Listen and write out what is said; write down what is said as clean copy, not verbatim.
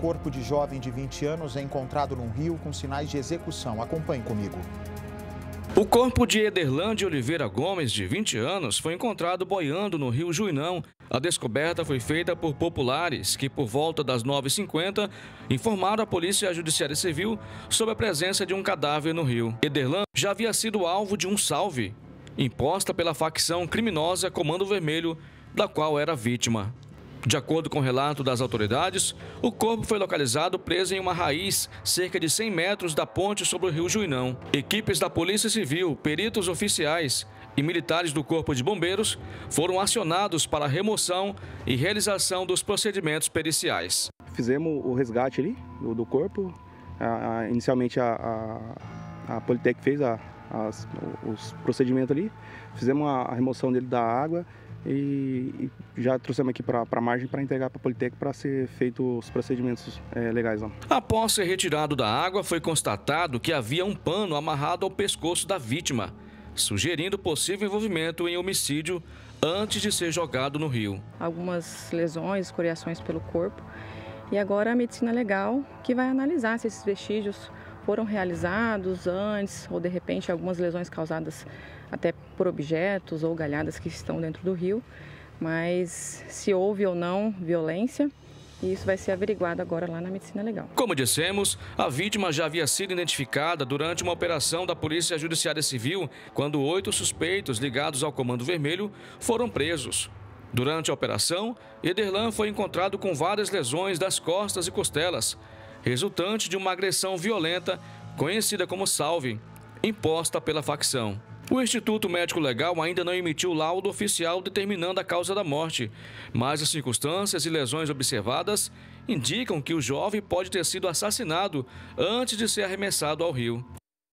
corpo de jovem de 20 anos é encontrado num rio com sinais de execução. Acompanhe comigo. O corpo de Ederlan Oliveira Gomes, de 20 anos, foi encontrado boiando no rio Juinão. A descoberta foi feita por populares que, por volta das 9h50, informaram a Polícia Judiciária Civil sobre a presença de um cadáver no rio. Ederlan já havia sido alvo de um salve, imposta pela facção criminosa Comando Vermelho, da qual era vítima. De acordo com o relato das autoridades, o corpo foi localizado preso em uma raiz, cerca de 100 metros da ponte sobre o rio Juinão. Equipes da Polícia Civil, peritos oficiais e militares do Corpo de Bombeiros foram acionados para a remoção e realização dos procedimentos periciais. Fizemos o resgate ali do corpo. Inicialmente a Politec fez os procedimentos ali, fizemos a remoção dele da água e já trouxemos aqui para a margem para entregar para a Politec para ser feito os procedimentos legais. Não. Após ser retirado da água, foi constatado que havia um pano amarrado ao pescoço da vítima, sugerindo possível envolvimento em homicídio antes de ser jogado no rio. Algumas lesões, escoriações pelo corpo, e agora a medicina legal que vai analisar se esses vestígios foram realizados antes ou, de repente, algumas lesões causadas até por objetos ou galhadas que estão dentro do rio, mas se houve ou não violência, e isso vai ser averiguado agora lá na medicina legal. Como dissemos, a vítima já havia sido identificada durante uma operação da Polícia Judiciária Civil, quando 8 suspeitos ligados ao Comando Vermelho foram presos. Durante a operação, Ederlan foi encontrado com várias lesões das costas e costelas, resultante de uma agressão violenta, conhecida como salve, imposta pela facção. O Instituto Médico Legal ainda não emitiu laudo oficial determinando a causa da morte, mas as circunstâncias e lesões observadas indicam que o jovem pode ter sido assassinado antes de ser arremessado ao rio.